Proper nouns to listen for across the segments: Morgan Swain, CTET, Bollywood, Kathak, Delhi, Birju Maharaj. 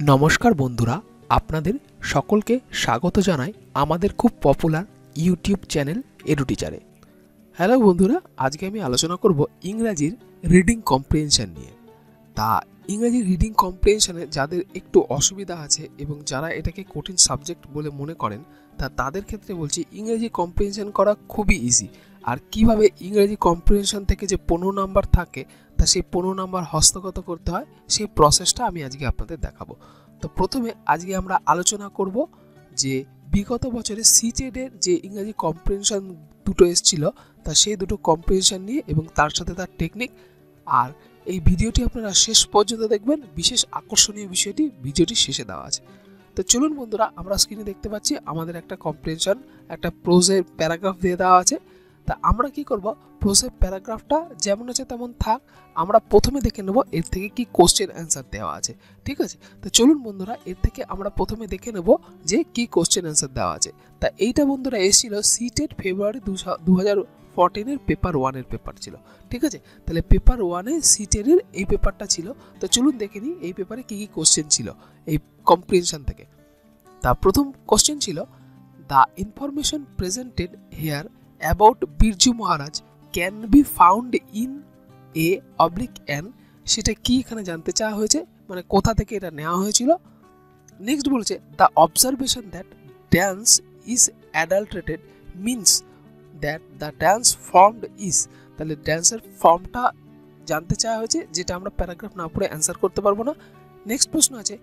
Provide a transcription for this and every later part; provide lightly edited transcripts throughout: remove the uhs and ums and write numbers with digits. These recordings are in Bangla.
नमस्कार बंधुरा आपनादेर सकलके स्वागत जानाई आमादेर खूब पपुलार यूट्यूब चैनल एडु टीचारे। हेलो बंधुरा, आज के आमी आलोचना करब इंग्रेजीर रिडिंग कम्प्रिहेंशन निये। ता इंग्रेजी रिडिंग कम्प्रिहेंशने जादेर एकटु असुविधा आछे एबं जारा एटाके कठिन सब्जेक्ट बोले मने करेन ता तादेर क्षेत्रे बोलछि इंग्रेजी कम्प्रिहेंशन करा खूबई इजी। और কিভাবে इंग्रेजी कम्प्रिहेंशन থেকে যে 15 नम्बर থাকে তা সেই 15 नम्बर হস্তগত করতে হয় সেই প্রসেসটা আমি আজকে আপনাদের দেখাবো। তো প্রথমে আজকে আমরা আলোচনা করব যে বিগত বছরে সিটেটের যে ইংরেজি কম্প্রিহেনশন দুটো এসেছিল তা সেই দুটো কম্প্রিহেনশন নিয়ে এবং তার সাথে তার টেকনিক। আর এই ভিডিওটি আপনারা শেষ পর্যন্ত দেখবেন, বিশেষ আকর্ষণীয় বিষয়টি ভিডিওটি শেষে দেওয়া আছে। তো চলুন বন্ধুরা, আমরা স্ক্রিনে দেখতে পাচ্ছি আমাদের একটা কম্প্রিহেনশন একটা প্রোজের প্যারাগ্রাফ দিয়ে দেওয়া আছে। তা আমরা কি করব, প্রসেস প্যারাগ্রাফটা যেমন আছে তেমন থাক, আমরা প্রথমে দেখে নেব এর থেকে কি কোশ্চেন অ্যানসার দেওয়া আছে। ঠিক আছে, তো চলুন বন্ধুরা এর থেকে আমরা প্রথমে দেখে নেব যে কি কোশ্চেন অ্যানসার দেওয়া আছে। তা এইটা বন্ধুরা এসেছিল সিটেট ফেব্রুয়ারি 2014-এর পেপার 1-এর পেপার ছিল। ঠিক আছে, তাহলে পেপার 1-এ সিটেটের এই পেপারটা ছিল। তো চলুন দেখে নিই এই পেপারে কি কি কোশ্চেন ছিল এই কম্প্রিহেনশন থেকে। তা প্রথম কোশ্চেন ছিল the information presented here about Birju Maharaj can be found in A/N। সেটা কি এখানে জানতে চাওয়া হয়েছে, মানে কোথা থেকে এটা নেওয়া হয়েছিল। নেক্সট বলছে the observation that dance is adulterated means that the dance formed is. তাহলে ড্যান্সের ফর্মটা জানতে চাওয়া হয়েছে, যেটা আমরা প্যারাগ্রাফ না পড়ে অ্যান্সার করতে পারবো না। নেক্সট প্রশ্ন আছে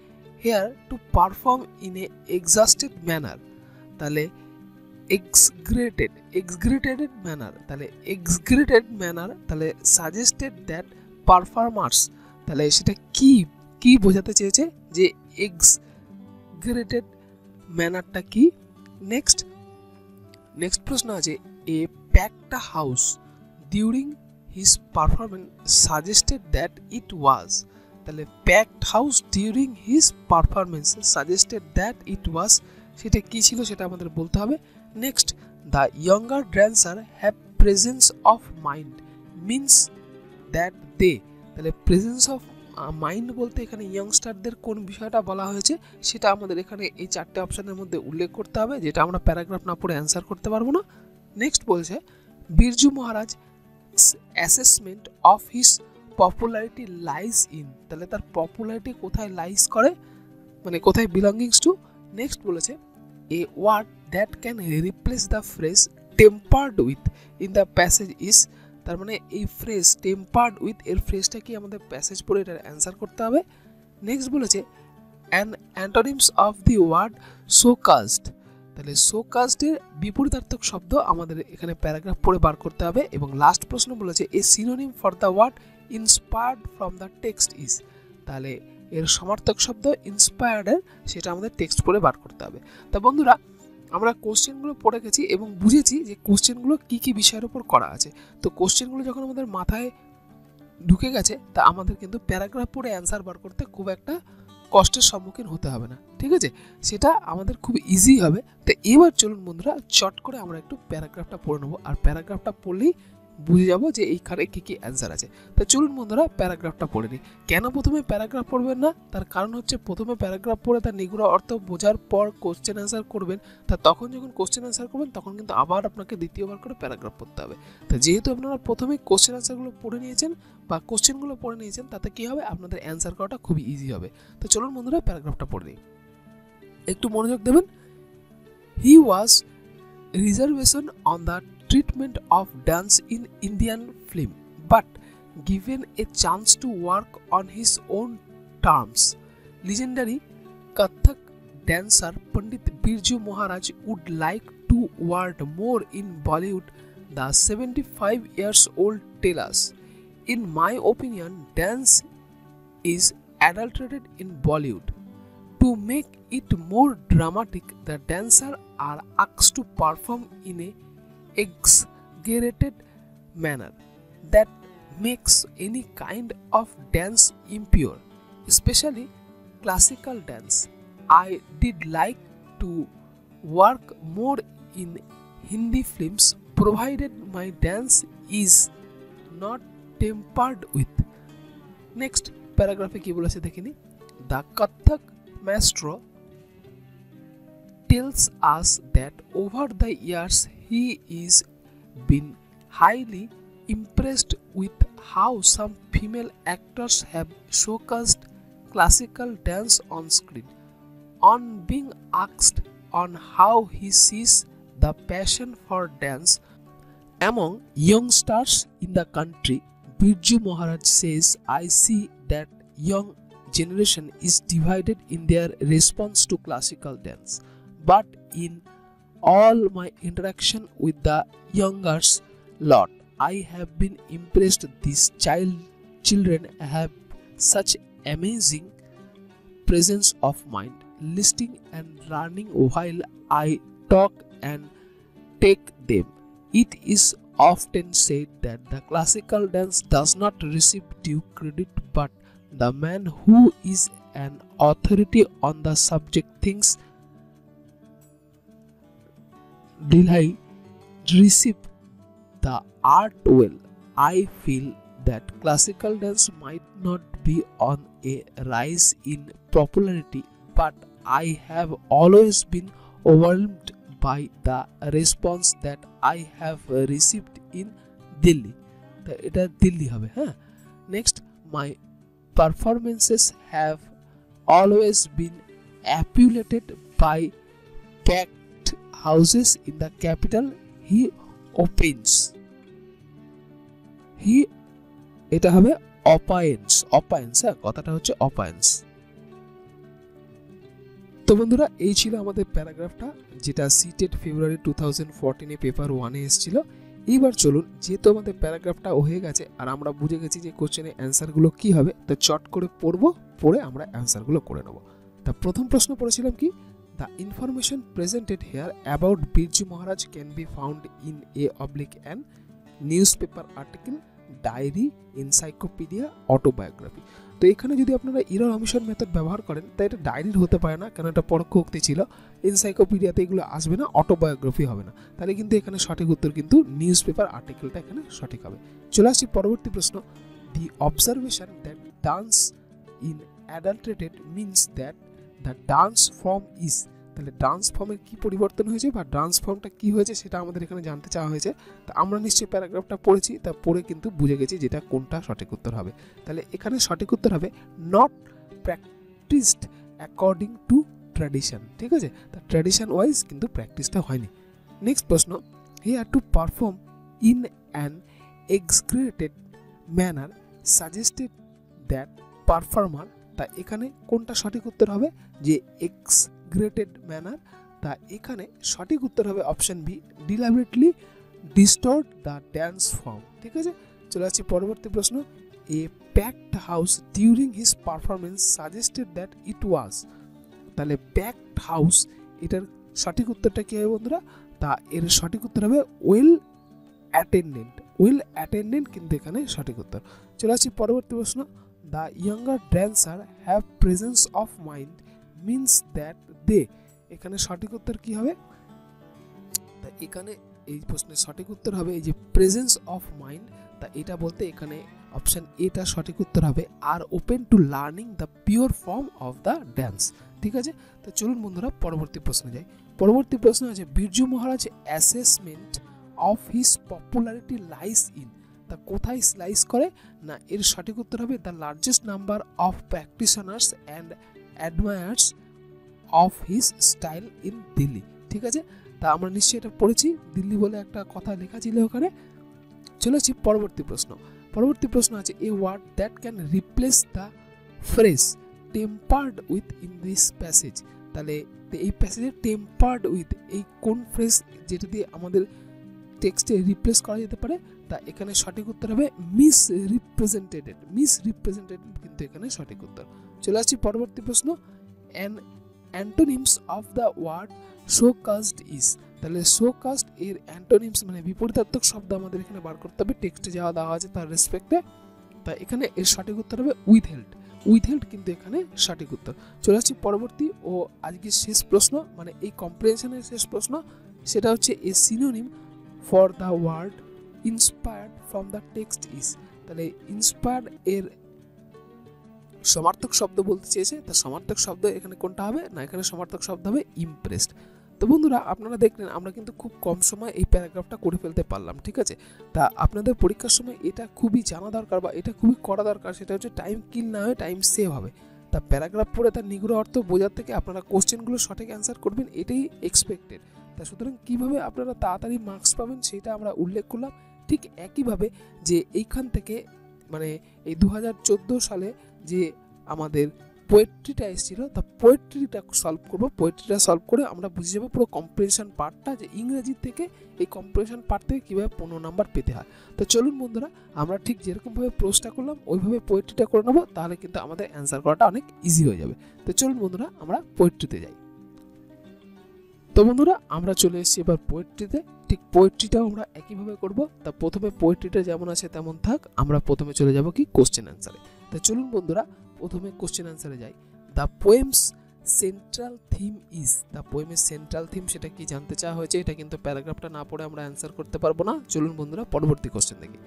here to perform in a exaggerated manner. তাহলে exaggerated manner, তাহলে exaggerated manner তাহলে suggested that performers। তাহলে সেটা কি কি বোঝাতে চেয়েছে যে exaggerated mannerটা কি। next প্রশ্ন আছে a packed house during his performance suggested that it was। তাহলে packed house during his performance suggested that it was, সেটা কি ছিল সেটা আমাদের বলতে হবে। Next the younger dancer have presence of mind means that they. তাহলে প্রেজেন্স অফ মাইন্ড বলতে এখানে ইয়ংস্টারদের কোন বিষয়টা বলা হয়েছে সেটা আমাদের এখানে এই চারটে অপশানের মধ্যে উল্লেখ করতে হবে, যেটা আমরা প্যারাগ্রাফ না পড়ে অ্যান্সার করতে পারবো না। নেক্সট বলছে Birju Maharaj assessment of his popularity lies in. তাহলে তার পপুলারিটি কোথায় লাইজ করে, মানে কোথায় বিলঙ্গিংস টু। নেক্সট বলেছে a word that can replace the phrase tempered with in the passage is. তার মানে এই ফ্রেজ টেম্পার্ড উইথ এর ফ্রেজটা কি আমাদের প্যাসেজ পড়ে এটার অ্যান্সার করতে হবে। নেক্সট বলেছে an antonyms of the word সোকাস্ট। তাহলে সোকাস্টের বিপরীতার্থক শব্দ আমাদের এখানে প্যারাগ্রাফ পড়ে বার করতে হবে। এবং লাস্ট প্রশ্ন বলেছে a synonym for the word inspired from the text is. তাহলে এর সমার্থক শব্দ ইন্সপায়ার্ডের সেটা আমাদের টেক্সট পড়ে বার করতে হবে। তা বন্ধুরা আমরা কোশ্চেনগুলো পড়ে গেছি এবং বুঝেছি যে কোশ্চেনগুলো কী কী বিষয়ের উপর করা আছে। তো কোশ্চেনগুলো যখন আমাদের মাথায় ঢুকে গেছে তা আমাদের কিন্তু প্যারাগ্রাফ পড়ে অ্যান্সার বার করতে খুব একটা কষ্টের সম্মুখীন হতে হবে না। ঠিক আছে, সেটা আমাদের খুব ইজি হবে। তো এবার চলুন বন্ধুরা চট করে আমরা একটু প্যারাগ্রাফটা পড়ে নেবো, আর প্যারাগ্রাফটা পড়লেই বুঝে যাবো যে এইখানে কী কী অ্যান্সার আছে। তা চলুন বন্ধুরা প্যারাগ্রাফটা পড়ে নিই। কেন প্রথমে প্যারাগ্রাফ পড়বেন না, তার কারণ হচ্ছে প্রথমে প্যারাগ্রাফ পড়ে তার নিগুড় অর্থ বোঝার পর কোশ্চেন অ্যান্সার করবেন। তা তখন যখন কোশ্চেন অ্যান্সার করবেন তখন কিন্তু আবার আপনাকে দ্বিতীয়বার করে প্যারাগ্রাফ পড়তে হবে। তা যেহেতু আপনারা প্রথমেই কোশ্চেন অ্যান্সারগুলো পড়ে নিয়েছেন বা কোশ্চেনগুলো পড়ে নিয়েছেন তাতে কী হবে আপনাদের অ্যান্সার করাটা খুবই ইজি হবে। তো চলুন বন্ধুরা প্যারাগ্রাফটা পড়ে নিই, একটু মনোযোগ দেবেন। He was reservation on the treatment of dance in Indian film, but given a chance to work on his own terms, legendary Kathak dancer Pandit Birju Maharaj would like to ward more in Bollywood, the 75 years old tells us. In my opinion, dance is adulterated in Bollywood. To make it more dramatic, the dancers are asked to perform in a exaggerated manner that makes any kind of dance impure, especially classical dance. I did like to work more in Hindi films provided my dance is not tempered with. Next paragraph e ki boleche dekhini the Kathak maestro tells us that over the years he is been highly impressed with how some female actors have showcased classical dance on screen. On being asked on how he sees the passion for dance among young stars in the country, Birju Maharaj says, "I see that young generation is divided in their response to classical dance, but in all my interaction with the youngers lot, I have been impressed. These children have such amazing presence of mind, listening and learning while I talk and take them." It is often said that the classical dance does not receive due credit, but the man who is an authority on the subject thinks Dilhai receive the art well. I feel that classical dance might not be on a rise in popularity, but I have always been overwhelmed by the response that I have received in Delhi. Next, my performances have always been appreciated by packed houses in the capital. He opines. তো বন্ধুরা, এই ছিল আমাদের প্যারাগ্রাফটা যেটা সিটেট ফেব্রুয়ারি 2014 এ পেপার 1 এ এসেছিল। এবার চলুন, যেহেতু আমাদের প্যারাগ্রাফটা হয়ে গেছে আর আমরা বুঝে গেছি যে কোশ্চেনে অ্যানসার গুলো কি হবে, তো চট করে পড়বো, পড়ে আমরা অ্যানসার গুলো করে নেব। তা প্রথম প্রশ্ন পড়েছিলাম কি, the information presented here about Birju Maharaj can be found in a/n newspaper article, diary, encyclopedia, autobiography. তো এখানে যদি আপনারা ইরর অমিশন মেথড ব্যবহার করেন তাই এটা ডায়েরির হতে পারে না, কারণ এটা পরোক্ষ উক্তি ছিল। এনসাইক্লোপিডিয়াতে এগুলো আসবে না, অটোবায়োগ্রাফি হবে না, তাহলে কিন্তু এখানে সঠিক উত্তর কিন্তু নিউজপেপার আর্টিকেলটা এখানে সঠিক হবে। চলে আসি পরবর্তী প্রশ্ন, the observation that dance in adulterated means that the dance form is, তাহলে ডান্স ফর্মের কী পরিবর্তন হয়েছে বা ডান্স ফর্মটা কী হয়েছে সেটা আমাদের এখানে জানতে চাওয়া হয়েছে। তা আমরা নিশ্চয়ই প্যারাগ্রাফটা পড়েছি, তা পড়ে কিন্তু বুঝে গেছি যেটা কোনটা সঠিক উত্তর হবে। তাহলে এখানে সঠিক উত্তর হবে not practiced according to tradition, ঠিক আছে? তা ট্র্যাডিশন ওয়াইজ কিন্তু প্র্যাকটিসটা হয়নি। নেক্সট প্রশ্ন, here to perform in an exaggerated manner suggested that performer, তা এখানে কোনটা সঠিক উত্তর হবে যে এক্সগ্রেটেড ম্যানার, তা এখানে সঠিক উত্তর হবে option B, deliberately distort the dance form, ঠিক আছে? চলে আসছি পরবর্তী প্রশ্ন, a packed house during his performance suggested that it was, তাহলে প্যাকড হাউস এটার সঠিক উত্তরটা কী হবে বন্ধুরা? তা এর সঠিক উত্তর হবে ওয়েল অ্যাটেন্ডেন্ট, ওয়েল অ্যাটেন্ডেন্ট কিন্তু এখানে সঠিক উত্তর। চলে আসছি পরবর্তী প্রশ্ন, the younger dancer have presence of mind means that they, এখানে সঠিক উত্তর কি হবে? তা এখানে এই প্রশ্নের সঠিক উত্তর হবে এই যে প্রেজেন্স অফ মাইন্ড, তা এটা বলতে এখানে অপশন এটা সঠিক উত্তর হবে, আর open to learning the pure form of the dance, ঠিক আছে? তো চলুন বন্ধুরা পরবর্তী প্রশ্নে যাই। পরবর্তী প্রশ্ন আছে Birju Maharaj assessment of his popularity lies in, তা কোথায় স্লাইস করে? না এর সঠিক উত্তর হবে the largest number of practitioners and admirers of his style in Delhi, ঠিক আছে? তা আমরা নিশ্চয়ই এটা পড়েছি, দিল্লি বলে একটা কথা লেখা ছিল ওখানে। চলে আসছি পরবর্তী প্রশ্ন, পরবর্তী প্রশ্ন আছে a word that can replace the phrase tempered with in this passage, তাহলে এই প্যাসেজে টেম্পার্ড উইথ এই কোন ফ্রেজ যেটা দিয়ে আমাদের টেক্সটে রিপ্লেস করা যেতে পারে? তা এখানে সঠিক উত্তর হবে মিসরিপ্রেজেন্টেটেড, মিসরিপ্রেজেন্টেটেড কিন্তু এখানে সঠিক উত্তর। চলে আসছি পরবর্তী প্রশ্ন, an antonyms of the word showcased is, তাহলে শোকাস্ট এর অ্যান্টোনিমস মানে বিপরীতার্থক শব্দ আমাদের এখানে বার করতে হবে, টেক্সটে যাওয়া দেওয়া আছে তার রেসপেক্টে। তা এখানে এর সঠিক উত্তর হবে উইথহেল্ড, উইথহেল্ড কিন্তু এখানে সঠিক উত্তর। চলে আসছি পরবর্তী ও আজকের শেষ প্রশ্ন, মানে এই কম্প্রিহেনশনের শেষ প্রশ্ন, সেটা হচ্ছে a synonym for the word inspired from the text is, তাহলে inspired এর समार्थक शब्द बोलते चेয়েছে तो समार्थक शब्द एखाने कोनटा होबे ना एखाने समार्थक शब्द होबे इमप्रेस्ड। तो बंधुरा आपनारा देखलें आमरा किन्तु खूब कम समय एई प्याराग्राफटा करे फेलते पारलाम, ठीक आछे। ता आपनादेर परीक्षार समय एटा खूबई जाना दरकार बा एटा खूबई करा दरकार, सेटा होच्छे टाइम किल ना हय टाइम सेव होबे। ता प्याराग्राफ पढ़े तार निगूढ़ अर्थ बोझार थेके आपनारा कोश्चेनगुलो सठिक आन्सार करबेन एटाई एक्सपेक्टेड। ता सुतरां किभाबे आपनारा ताड़ाताड़ी मार्क्स पाबेन सेटा आमरा उल्लेख करलाम। ठीक एकईभाबे जे एइखान थेके माने एई 2014 साले যে আমাদের পোয়েট্রিটা এসেছিল তা পোয়েট্রিটা সলভ করব। পোয়েট্রিটা সলভ করে আমরা বুঝে যাব পুরো কম্প্রিহেনশন পার্টটা যে ইংরেজি থেকে এই কম্প্রিহেনশন পার্ট থেকে কীভাবে 15 নম্বর পেতে হয়। তো চলুন বন্ধুরা আমরা ঠিক যেরকমভাবে প্রশ্নটা করলাম ওইভাবে পোয়েট্রিটা করে নেব, তাহলে কিন্তু আমাদের অ্যান্সার করাটা অনেক ইজি হয়ে যাবে। তো চলুন বন্ধুরা আমরা পোয়েট্রিতে যাই। তো বন্ধুরা আমরা চলে এসেছি এবার পোয়েট্রিতে। ঠিক পোয়েট্রিটাও আমরা একইভাবে করব। তা প্রথমে পোয়েট্রিটা যেমন আছে তেমন থাক, আমরা প্রথমে চলে যাব কি কোশ্চেন অ্যান্সারে। তা চলুন বন্ধুরা প্রথমে কোশ্চেন অ্যান্সারে যাই। The poem's central theme is, the পোয়েমের সেন্ট্রাল থিম সেটা কি জানতে চাওয়া হয়েছে। এটা কিন্তু প্যারাগ্রাফটা না পড়ে আমরা অ্যান্সার করতে পারবো না। চলুন বন্ধুরা পরবর্তী কোশ্চেন দেখি।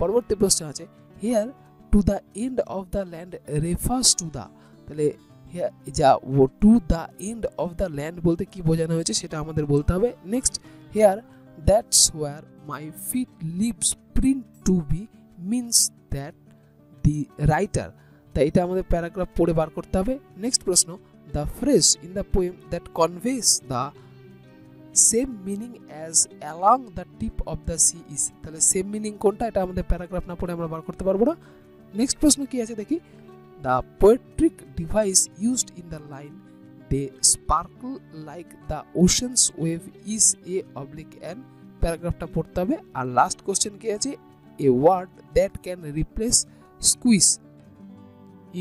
পরবর্তী প্রশ্ন আছে here to the end of the land refers to the, তাহলে হেয়ার যা ও to the end of the land বলতে কি বোঝানো হয়েছে সেটা আমাদের বলতে হবে। Next here that's where my feet leaves print to be means that the writer, তা এটা আমাদের প্যারাগ্রাফ পড়ে বার করতে হবে। নেক্সট প্রশ্ন the phrase in the poem that conveys the same meaning as along the tip of the sea is, তাহলে সেম মিনিং কোনটা এটা আমাদের প্যারাগ্রাফ না পড়ে আমরা বার করতে পারবো না। নেক্সট প্রশ্ন কি আছে দেখি, the poetic device used in the line they sparkle like the ocean's wave is a oblique and, প্যারাগ্রাফটা পড়তে হবে। আর লাস্ট কোশ্চেন কি আছে a word that can replace squeeze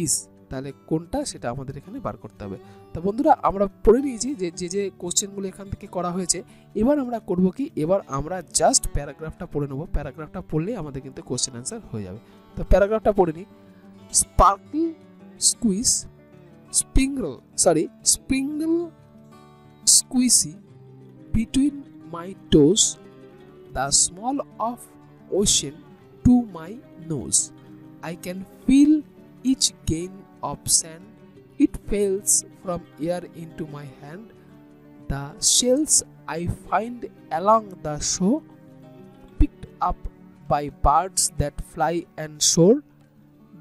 is, তাহলে কোনটা সেটা আমাদের এখানে বার করতে হবে। তা বন্ধুরা আমরা পড়ে নিয়েছি যে যে যে কোশ্চেনগুলো এখান থেকে করা হয়েছে। এবার আমরা করব কি, এবার আমরা জাস্ট প্যারাগ্রাফটা পড়ে নেব। প্যারাগ্রাফটা পড়লেই আমাদের কিন্তু কোশ্চেন অ্যান্সার হয়ে যাবে। তো প্যারাগ্রাফটা পড়ে নিই। Sparkle squeeze sprinkle sorry sprinkle squishy between my toes the smell of ocean to my nose I can feel each grain of sand, it falls from here into my hand, the shells I find along the shore, picked up by birds that fly and soar,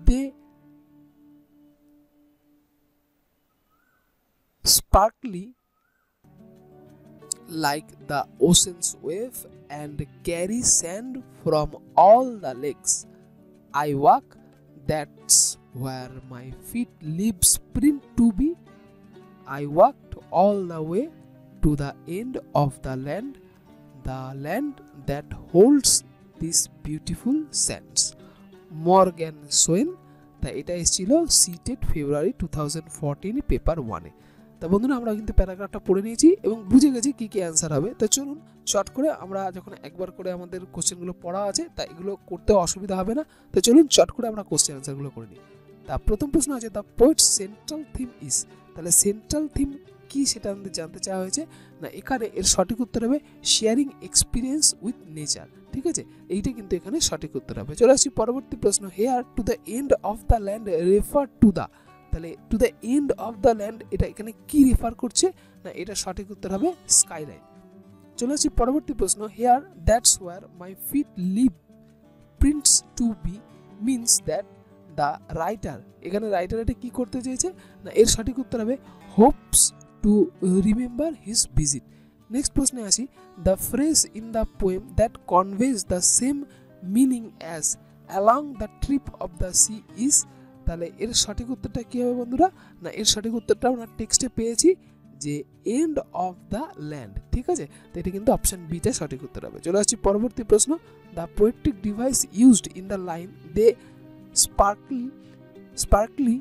they sparkly like the ocean's wave and carry sand from all the lakes. I walk, that's where my feet leave print to be. I walked all the way to the end of the land that holds these beautiful sands. Morgan Swain, তা এটা এসেছিল CTET February 2014 পেপার 1 এ। তা বন্ধুরা আমরা কিন্তু প্যারাগ্রাফটা পড়ে নিয়েছি এবং বুঝে গেছি কী কী অ্যান্সার হবে। তো চলুন শর্ট করে আমরা যখন একবার করে আমাদের কোশ্চেনগুলো পড়া আছে তা এগুলো করতে অসুবিধা হবে না। তো চলুন শর্ট করে আমরা কোশ্চেন অ্যান্সারগুলো করে নিই। তা প্রথম প্রশ্ন আছে the poet's central theme is, তাহলে সেন্ট্রাল থিম কী সেটা আমাদের জানতে চাওয়া হয়েছে। না এখানে এর সঠিক উত্তর হবে শেয়ারিং এক্সপিরিয়েন্স উইথ নেচার, ঠিক আছে। এইটা কিন্তু এখানে সঠিক উত্তর হবে। চলে আসি পরবর্তী প্রশ্ন here to the end of the land refer to the, তাহলে to the end of the land এটা এখানে কি রেফার করছে, না এটা সঠিক উত্তর হবে স্কাইলাইন। চলে আসি পরবর্তী প্রশ্ন here that's where my feet leave prints to be means that the writer, এখানে রাইটার এটা কী করতে চেয়েছে, না এর সঠিক উত্তর হবে hopes to remember his visit. Next প্রশ্নে আসি the phrase in the poem that conveys the same meaning as along the trip of the sea is, তাহলে এর সঠিক উত্তরটা কী হবে বন্ধুরা, না এর সঠিক উত্তরটা আমরা টেক্সটে পেয়েছি যে এন্ড অফ দ্য ল্যান্ড, ঠিক আছে। তো এটা কিন্তু অপশান বিটা সঠিক উত্তর হবে। চলে আসছি পরবর্তী প্রশ্ন the poetic device used in the line they sparkly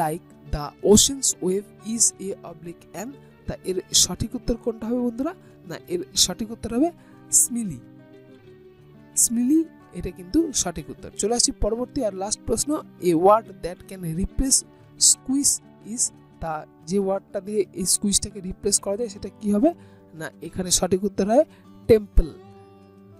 like the ocean's wave is a oblique and, তা এর সঠিক উত্তর কোনটা হবে বন্ধুরা, না এর সঠিক উত্তর হবে স্মিলি, স্মিলি এটা কিন্তু সঠিক উত্তর। চলে আসি পরবর্তী আর লাস্ট প্রশ্ন a word that can replace squeeze is, তা যে ওয়ার্ডটা দিয়ে এই স্কুইজটাকে রিপ্লেস করা যায় সেটা কি হবে, না এখানে সঠিক উত্তর হয় টেম্পল,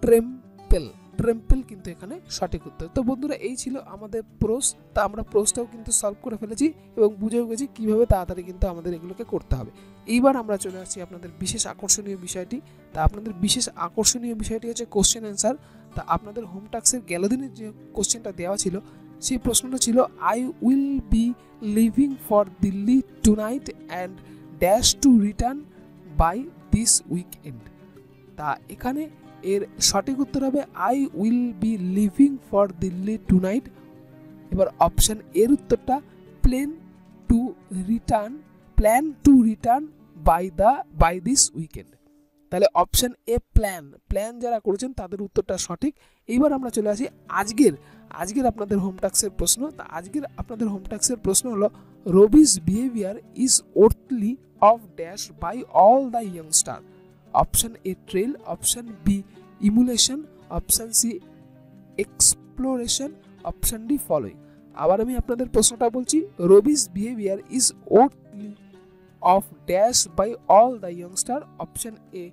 ট্রেম্পেল, ट्रेम्पेल किन्तु एखाने सठिक उत्तर। तो बंधुरा एई छिलो आमादेर प्रश्न। तो आमरा प्रश्नटाओ किन्तु सल्व करे फेलेछि एबं बुझेओ गेछि किभाबे ताड़ाताड़ि किन्तु आमादेर एगुलोके करते हबे। एइबार आमरा चले आसछि आपनादेर विशेष आकर्षणीय विषयटी। तो आपनादेर विशेष आकर्षणीय विषयटी हच्छे कोश्चेन आन्सार। तो आपनादेर होम टास्केर गेलो दिनेर जे कोश्चेनटा देওয়া छिलो সেই প্রশ্নটা ছিল I will be leaving for Delhi tonight and dash to return by this weekend. তা এখানে এর সঠিক উত্তর হবে I will be leaving for Delhi tonight. এবার অপশান এর উত্তরটা plan to return by this weekend. তাহলে অপশান এ প্ল্যান প্ল্যান যারা করেছেন তাদের উত্তরটা সঠিক। এইবার আমরা চলে আসি আজকের আপনাদের হোমটাক্সের প্রশ্ন। তা আজকের আপনাদের হোমটাক্সের প্রশ্ন হলো Rubik's behaviour is worthy of dash by all the youngster. Option A trail, option B emulation, option C exploration, option D following. আবার আমি আপনাদের প্রশ্নটা বলছি Rubik's behaviour is worthy of dash by all the youngster। option A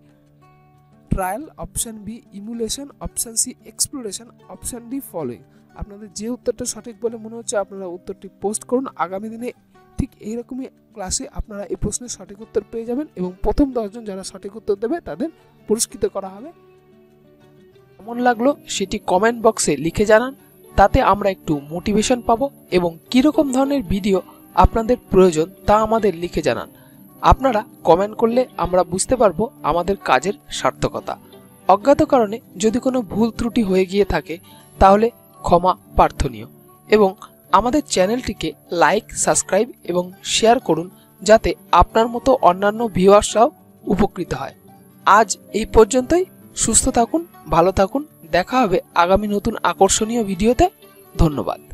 trial, option B emulation, option C exploration, option D following। আপনাদের যে উত্তরটা সঠিক বলে মনে হচ্ছে আপনারা উত্তরটি পোস্ট করুন। আগামী দিনে ঠিক এইরকমই ক্লাসে আপনারা এই প্রশ্নের সঠিক উত্তর পেয়ে যাবেন এবং প্রথম 10 জন যারা সঠিক উত্তর দেবে তাদের পুরস্কৃত করা হবে। কেমন লাগলো সেটি কমেন্ট বক্সে লিখে জানান, তাতে আমরা একটু মোটিভেশন পাবো এবং কিরকম ধরনের ভিডিও আপনাদের প্রয়োজন তা আমাদের লিখে জানান। আপনারা কমেন্ট করলে আমরা বুঝতে পারবো আমাদের কাজের সার্থকতা। অজ্ঞাত কারণে যদি কোনো ভুল ত্রুটি হয়ে গিয়ে থাকে তাহলে ক্ষমা প্রার্থনীয় এবং আমাদের চ্যানেলটিকে লাইক, সাবস্ক্রাইব এবং শেয়ার করুন যাতে আপনার মতো অন্যান্য ভিউয়ার্সরাও উপকৃত হয়। আজ এই পর্যন্তই। সুস্থ থাকুন, ভালো থাকুন। দেখা হবে আগামী নতুন আকর্ষণীয় ভিডিওতে। ধন্যবাদ।